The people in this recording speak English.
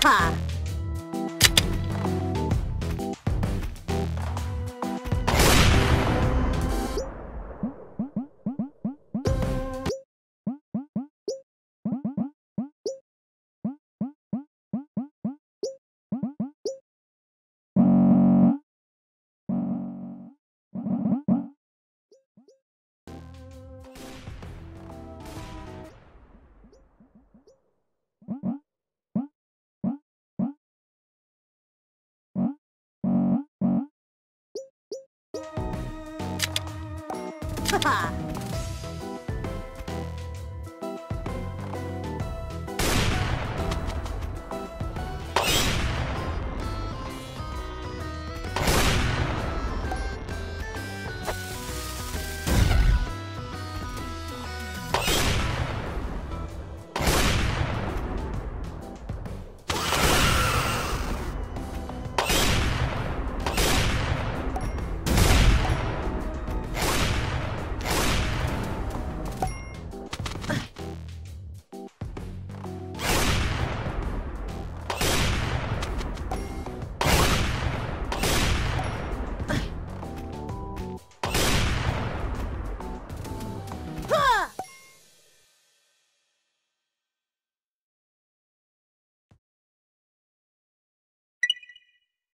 Ha Ha ha!